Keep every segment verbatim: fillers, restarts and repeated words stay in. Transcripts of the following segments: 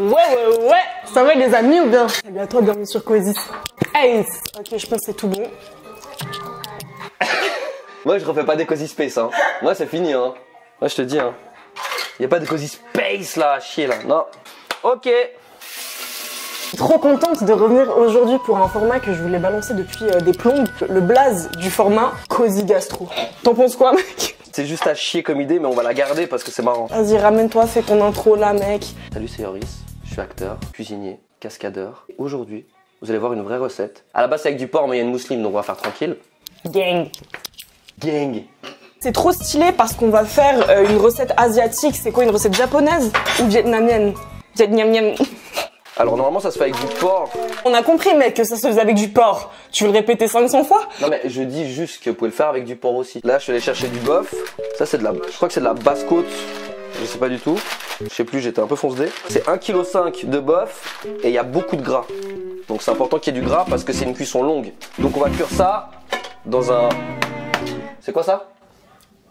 Ouais, ouais, ouais. Ça va les amis ou bien? Salut à toi, bienvenue sur Cozy Space. Ok, je pense que c'est tout bon. Moi, je refais pas des Cozy Space, hein. Moi, c'est fini, hein. Moi, je te dis, hein. Y a pas de Cozy Space, là, à chier, là. Non. Ok. Je suis trop contente de revenir aujourd'hui pour un format que je voulais balancer depuis euh, des plombes. Le blaze du format Cozy Gastro. T'en penses quoi, mec? C'est juste à chier comme idée, mais on va la garder parce que c'est marrant. Vas-y, ramène-toi, fais ton intro, là, mec. Salut, c'est Yoris. Je suis acteur, cuisinier, cascadeur. Aujourd'hui, vous allez voir une vraie recette. À la base, c'est avec du porc, mais il y a une mousseline, donc on va faire tranquille. Gang. Gang. C'est trop stylé parce qu'on va faire euh, une recette asiatique. C'est quoi, une recette japonaise ou vietnamienne? Vietnamienne. Alors normalement ça se fait avec du porc. On a compris mec que ça se faisait avec du porc. Tu veux le répéter cinq cents fois? Non mais je dis juste que vous pouvez le faire avec du porc aussi. Là je suis allé chercher du bœuf. Ça c'est de la... Je crois que c'est de la basse côte. Je sais pas du tout. Je sais plus, j'étais un peu foncedé. C'est un virgule cinq kilos de bœuf et il y a beaucoup de gras. Donc c'est important qu'il y ait du gras parce que c'est une cuisson longue. Donc on va cuire ça dans un... C'est quoi ça?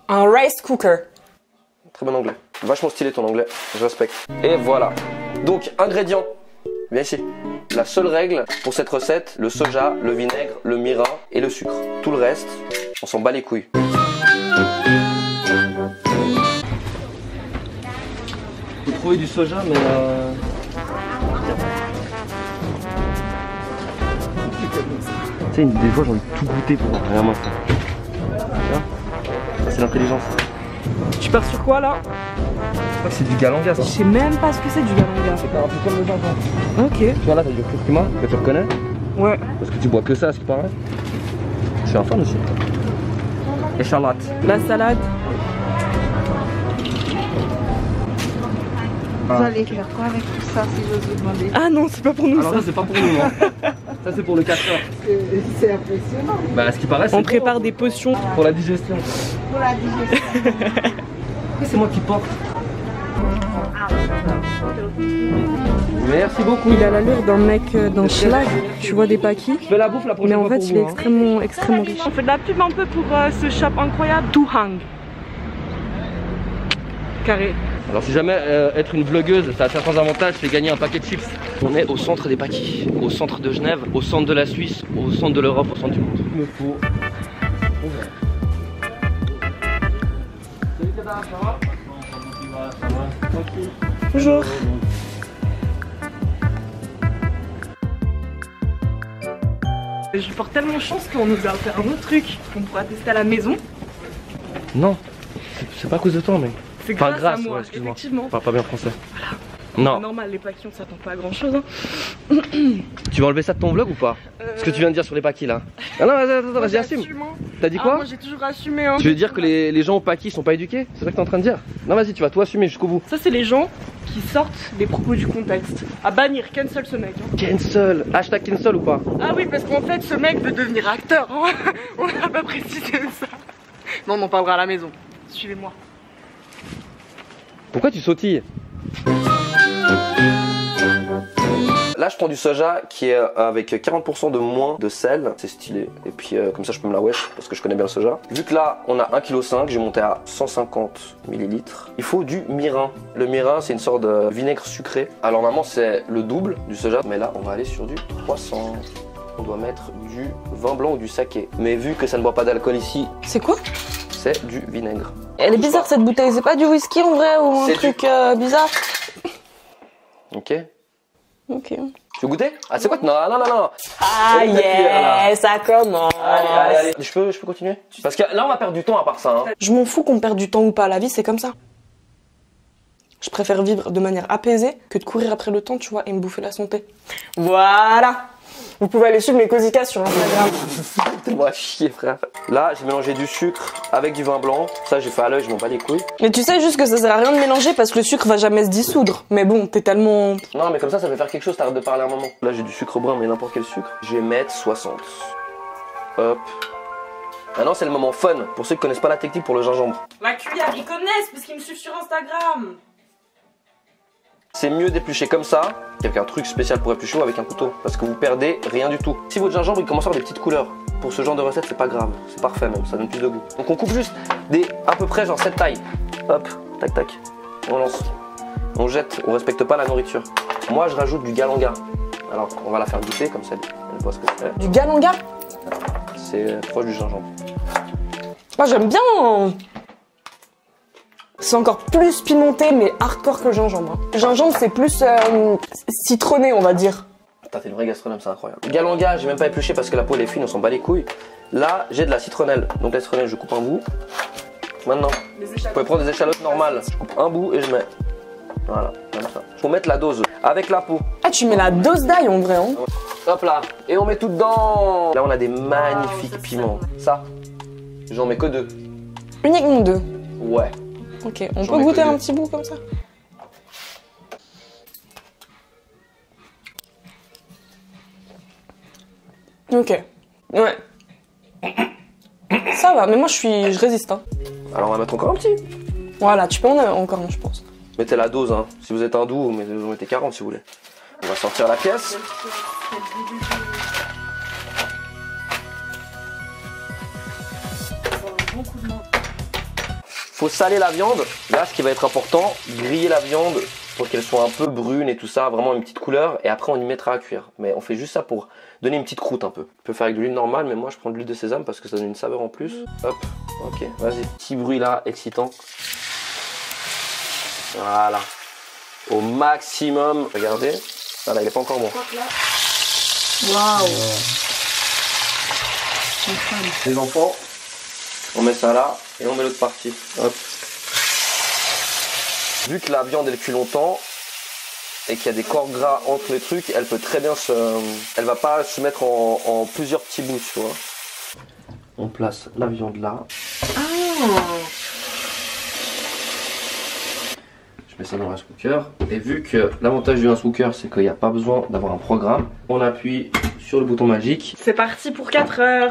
Un rice cooker. Très bon anglais. Vachement stylé ton anglais. Je respecte. Et voilà. Donc ingrédients. Bien ici. La seule règle pour cette recette, le soja, le vinaigre, le mirin et le sucre. Tout le reste, on s'en bat les couilles. J'ai trouvé du soja, mais... Euh... Tu sais, des fois j'ai envie de tout goûter pour vraiment ça. Ça c'est l'intelligence. Tu pars sur quoi là? Je crois que c'est du galanga ça. Je sais même pas ce que c'est du galanga. C'est un peu comme le gingembre. Ok. Tu vois là t'as du curcuma que tu reconnais? Ouais. Parce que tu bois que ça à ce qui paraît. Je suis un fan aussi. Échalote. La salade. Ah. Vous allez faire quoi avec tout ça si j'ose vous demander? Ah non c'est pas pour nous. Alors ça, ça c'est pas pour nous hein. Ça c'est pour le casseur. C'est impressionnant. Bah à ce qui paraît c'est... On prépare des potions. Pour la digestion. Pour la digestion. C'est moi qui porte. Merci beaucoup. Il a l'allure d'un mec d'un schlag, tu vois des paquis. Je fais la bouffe la prochaine. Mais en fait, il est extrêmement, extrêmement riche. On fait de la pub un peu pour euh, ce shop incroyable, Douhang. Carré. Alors si jamais euh, être une vlogueuse, ça a certains avantages, c'est gagner un paquet de chips. On est au centre des paquis, au centre de Genève, au centre de la Suisse, au centre de l'Europe, au centre du monde. Il me faut. Salut Dada, ça va ? Ça va, tranquille. Bonjour. Je porte tellement chance qu'on nous a offert un autre truc qu'on pourra tester à la maison. Non, c'est pas à cause de toi mais... C'est grâce, enfin, grâce à moi, ouais, excuse-moi. Effectivement. Enfin, pas bien français. Voilà. Non. Normal, les paquis on s'attend pas à grand chose hein. Tu vas enlever ça de ton vlog ou pas euh... Ce que tu viens de dire sur les paquis là. Ah non, attends, attends, vas-y assume. T'as dit quoi? ah, Moi j'ai toujours assumé hein. Tu veux dire que les, les gens aux paquis sont pas éduqués? C'est ça que t'es en train de dire? Non vas-y, tu vas tout assumer jusqu'au bout. Ça c'est les gens qui sortent des propos du contexte. À bannir, cancel ce mec hein. Cancel. Hashtag cancel ou pas? Ah oui, parce qu'en fait ce mec veut devenir acteur hein. On n'a pas précisé ça. Non, on en parlera à la maison. Suivez-moi. Pourquoi tu sautilles? Là je prends du soja qui est avec quarante pour cent de moins de sel. C'est stylé. Et puis euh, comme ça je peux me la wesh parce que je connais bien le soja. Vu que là on a un virgule cinq kilos, j'ai monté à cent cinquante millilitres. Il faut du mirin. Le mirin c'est une sorte de vinaigre sucré. Alors normalement c'est le double du soja, mais là on va aller sur du trois cents. On doit mettre du vin blanc ou du saké. Mais vu que ça ne boit pas d'alcool ici. C'est quoi? C'est du vinaigre. Elle est bizarre cette bouteille, c'est pas du whisky en vrai ou un truc du... euh, bizarre? Ok. Ok. Tu veux goûter? Ah c'est quoi? Non, non, non, non. Ah yeah, ça commence. Allez, allez, allez. Je peux, je peux continuer? Parce que là on va perdre du temps à part ça hein. Je m'en fous qu'on perde du temps ou pas, la vie c'est comme ça. Je préfère vivre de manière apaisée que de courir après le temps, tu vois, et me bouffer la santé. Voilà. Vous pouvez aller suivre mes Cosicas sur Instagram. Moi chier frère. Là j'ai mélangé du sucre avec du vin blanc. Ça j'ai fait à l'œil, je m'en bats les couilles. Mais tu sais juste que ça sert à rien de mélanger parce que le sucre va jamais se dissoudre. Mais bon t'es tellement... Non mais comme ça ça fait faire quelque chose, t'arrêtes de parler un moment. Là j'ai du sucre brun mais n'importe quel sucre. Je vais mettre soixante. Hop. Maintenant c'est le moment fun pour ceux qui connaissent pas la technique pour le gingembre. La cuillère, ils connaissent parce qu'ils me suivent sur Instagram. C'est mieux d'éplucher comme ça, avec un truc spécial pour éplucher ou avec un couteau, parce que vous perdez rien du tout. Si votre gingembre il commence à avoir des petites couleurs, pour ce genre de recette c'est pas grave, c'est parfait même, ça donne plus de goût. Donc on coupe juste des à peu près genre cette taille. Hop, tac tac, on lance. on jette, on respecte pas la nourriture. Moi je rajoute du galanga. Alors on va la faire goûter comme ça, elle voit ce que c'est. Du galanga? C'est proche du gingembre. Moi j'aime bien. C'est encore plus pimenté mais hardcore que le gingembre. Le gingembre c'est plus euh, citronné on va dire. Putain t'es une vraie gastronome, c'est incroyable. Galanga j'ai même pas épluché parce que la peau elle est fine, on s'en bat les couilles. Là j'ai de la citronnelle, donc la citronnelle je coupe un bout. Maintenant, vous pouvez prendre des échalotes normales. Je coupe un bout et je mets. Voilà, comme ça. Faut mettre la dose avec la peau. Ah, tu mets la dose d'ail en vrai, hein? Hop là, et on met tout dedans. Là, on a des magnifiques ah, piments. Ça, j'en mets que deux. Uniquement deux? Ouais. Ok, on peut goûter un petit bout comme ça? Ok, ouais. Ça va, mais moi je suis, je résiste. Hein. Alors on va mettre encore un petit. Voilà, tu peux en avoir encore un, je pense. Mettez la dose, hein. Si vous êtes un doux, vous mettez quarante si vous voulez. On va sortir la pièce. Faut saler la viande. Là, ce qui va être important, griller la viande pour qu'elle soit un peu brune et tout ça, vraiment une petite couleur. Et après, on y mettra à cuire. Mais on fait juste ça pour donner une petite croûte un peu. On peut faire avec de l'huile normale, mais moi, je prends de l'huile de sésame parce que ça donne une saveur en plus. Hop, ok, vas-y. Petit bruit là, excitant. Voilà, au maximum. Regardez, voilà, il est pas encore bon. Waouh. Les enfants, on met ça là et on met l'autre partie. Hop. Vu que la viande elle cuit longtemps et qu'il y a des corps gras entre les trucs, elle peut très bien se, elle va pas se mettre en, en plusieurs petits bouts, tu vois. On place la viande là. Ah. Je mets ça dans un rice cooker. Et vu que l'avantage du rice cooker, c'est qu'il n'y a pas besoin d'avoir un programme, on appuie sur le bouton magique. C'est parti pour quatre heures.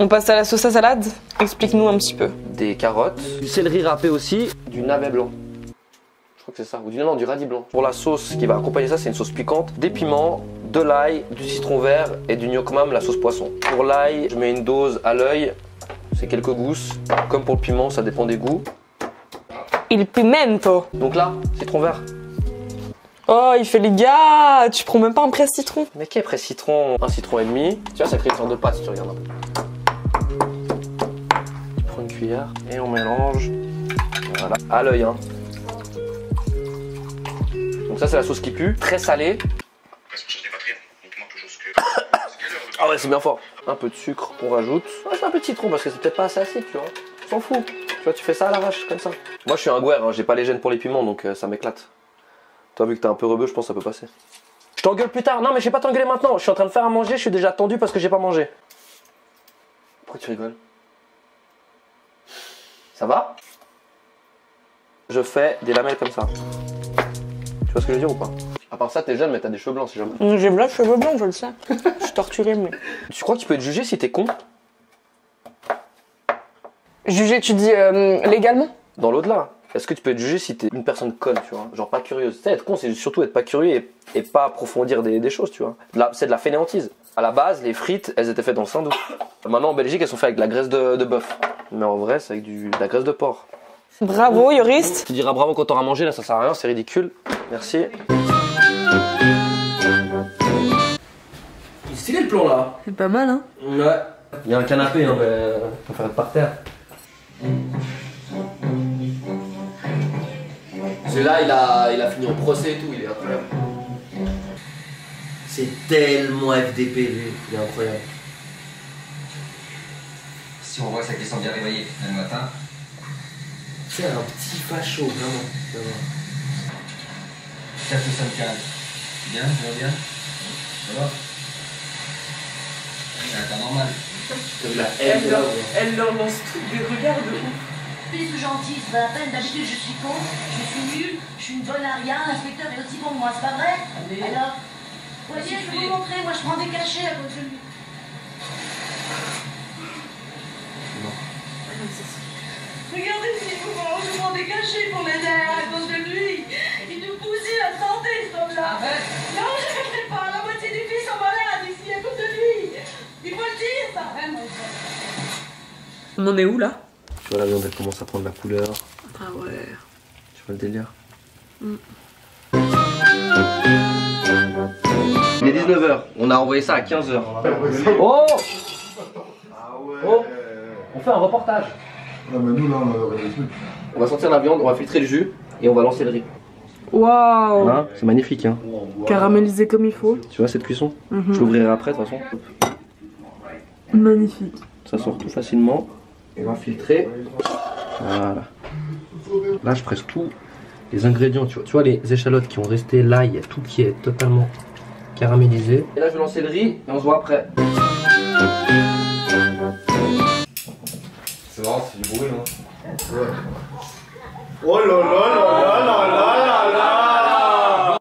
On passe à la sauce à salade. Explique-nous un petit peu. Des carottes, du céleri râpé aussi, du navet blanc. Je crois que c'est ça. Ou du, non, du radis blanc. Pour la sauce qui va accompagner ça, c'est une sauce piquante. Des piments, de l'ail, du citron vert et du gnoc mam, la sauce poisson. Pour l'ail, je mets une dose à l'œil. C'est quelques gousses, comme pour le piment, ça dépend des goûts. Il pimento. Donc là, citron vert. Oh, il fait les gars, tu prends même pas un presse citron. Mais quel presse citron? Un citron et demi. Tu vois, ça crée une sorte de pâte si tu regardes un peu. Tu prends une cuillère et on mélange. Voilà, à l'œil. Hein. Donc ça, c'est la sauce qui pue, très salée. Ah ouais, c'est bien fort. Un peu de sucre qu'on rajoute. Ah, c'est un peu de citron parce que c'est peut-être pas assez acide, tu vois. Je m'en fous. Tu vois, tu fais ça à la vache, comme ça. Moi, je suis un guerre, hein. J'ai pas les gènes pour les piments, donc euh, ça m'éclate. Toi, vu que t'es un peu rebeu, je pense que ça peut passer. Je t'engueule plus tard. Non, mais je vais pas t'engueuler maintenant. Je suis en train de faire à manger, je suis déjà tendu parce que j'ai pas mangé. Pourquoi tu rigoles? Ça va? Je fais des lamelles comme ça. Tu vois ce que je veux dire ou pas? À part ça, t'es jeune, mais t'as des cheveux blancs, si jamais. J'ai des cheveux blancs, je le sais. Je suis torturé, mais. Tu crois que tu peux être jugé si t'es con? Jugé, tu dis euh, légalement? Dans l'au-delà. Est-ce que tu peux être jugé si t'es une personne conne, tu vois? Genre pas curieuse. Tu sais, être con, c'est surtout être pas curieux et, et pas approfondir des, des choses, tu vois. C'est de la fainéantise. À la base, les frites, elles étaient faites dans le saindoux. Maintenant, en Belgique, elles sont faites avec de la graisse de, de bœuf. Mais en vrai, c'est avec du, de la graisse de porc. Bravo, Yoris! Tu diras bravo quand t'auras mangé, là, ça sert à rien, c'est ridicule. Merci. Il est stylé le plan là. C'est pas mal hein. Ouais. Il y a un canapé hein, mais on peut faire par terre. Celui-là il a, il a fini en procès et tout, il est incroyable. C'est tellement F D P, il est incroyable. Si on voit sa question bien réveillée le matin. C'est un petit facho, vraiment. vraiment. quatre cent cinquante. Bien, tu vas bien? Ça va? C'est pas normal. Elle leur, elle leur lance toutes des regards de ouf. Puis ce gentil, c'est pas la peine. D'habitude, je suis con, je suis nulle, je suis une bonne à rien. L'inspecteur est aussi bon que moi, c'est pas vrai? Allez. Alors, voyez, ouais, je vais vous montrer. Moi, je prends des cachets à côté de lui. Non. Regardez, si vous voulez, je prends des cachets pour les airs à cause de lui. Il nous poussait à tenter, ce homme-là. Non, je ne fais pas. La moitié des filles sont malades ici à cause de lui. Il faut le dire, ça. Vraiment. On en est où là? Tu vois, la viande, elle commence à prendre la couleur. Ah ouais. Tu vois le délire. Mm. Il est dix-neuf heures, on a envoyé ça à quinze heures. Oh, ah ouais. Oh, on fait un reportage. Non mais nous là on a des trucs. On va sortir la viande, on va filtrer le jus et on va lancer le riz. Waouh, wow. C'est magnifique hein. Caramélisé comme il faut. Tu vois cette cuisson, mm-hmm. Je l'ouvrirai après de toute façon. Magnifique. Ça sort tout facilement. On va filtrer. Voilà. Là je presse tous les ingrédients, tu vois, tu vois les échalotes qui ont resté, l'ail, tout qui est totalement caramélisé. Et là je vais lancer le riz et on se voit après. C'est marrant, c'est du bruit hein. Ouais. Oh la la la la la la la.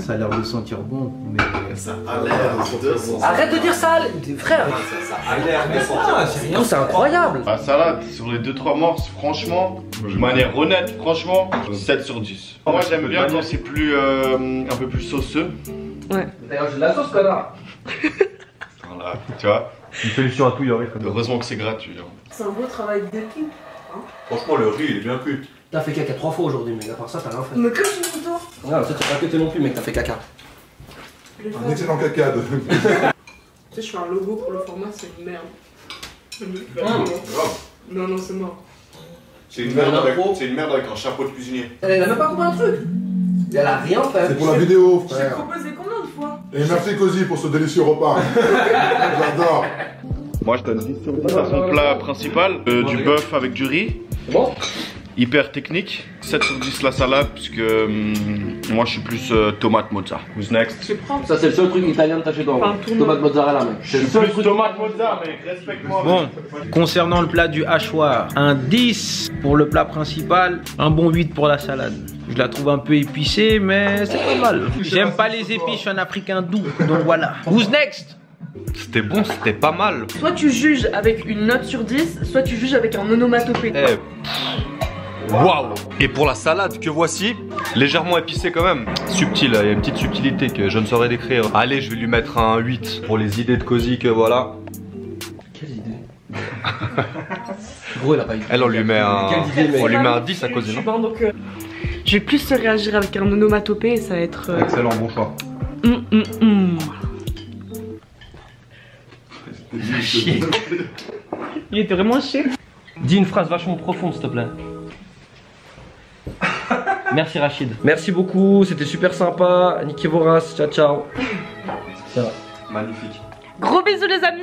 Ça a l'air de sentir bon, mais ça a l'air de sentir. Arrête de dire ça, frère. Ça a l'air de sentir. C'est incroyable. Ah ça là, sur les deux trois morceaux, franchement, de manière honnête, franchement, sept sur dix. Moi j'aime bien quand c'est plus euh, un peu plus sauceux. Ouais. D'ailleurs j'ai de la sauce connard. Voilà, tu vois. Une solution à tout, Yoris. Heureusement que c'est gratuit. C'est un beau travail de cul. Hein. Franchement, le riz, il est bien cuit. T'as fait caca trois fois aujourd'hui, mais à part ça, t'as rien fait. Mais que c'est mon tour. Non, ça, t'as pas pété non plus, mec, t'as fait caca. Un excellent caca de. Tu sais, je fais un logo pour le format, c'est une merde. Mmh. Non, non, c'est mort. C'est une, une merde avec un chapeau de cuisinier. Elle a même pas compris un truc. Elle a rien fait. C'est pour la vidéo, frère. J'ai proposé combien de fois. Et merci Cozy pour ce délicieux repas. J'adore. Moi je donne dix sur dix à son plat principal, euh, du bœuf avec du riz. Bon. Hyper technique. sept sur dix la salade, puisque euh, moi je suis plus euh, tomate mozza. Who's next? Ça c'est le seul truc italien de ta chez toi. Tomate mozzarella, mec. C'est le seul truc. Tomate mozza, mec. Respecte-moi. Bon. Concernant le plat du hachoir, un dix pour le plat principal, un bon huit pour la salade. Je la trouve un peu épicée, mais c'est pas mal. J'aime pas les épices, je suis un Africain doux, donc voilà. Who's next? C'était bon, c'était pas mal. Soit tu juges avec une note sur dix, soit tu juges avec un onomatopée. Eh. Waouh! Et pour la salade que voici, légèrement épicée quand même. Subtile, il y a une petite subtilité que je ne saurais décrire. Allez, je vais lui mettre un huit pour les idées de Cozy que voilà. Quelle idée? Gros, il a pas eu. Elle, on lui met un, idée, on lui met un dix à Cozy. Je vais plus se réagir avec un onomatopée et ça va être... Euh... Excellent, bon choix. Mmh, mmh, mmh. Chier. Il était vraiment chier. Dis une phrase vachement profonde, s'il te plaît. Merci Rachid. Merci beaucoup, c'était super sympa. Niquez vos races, ciao ciao. Ça va. Magnifique. Gros bisous les amis.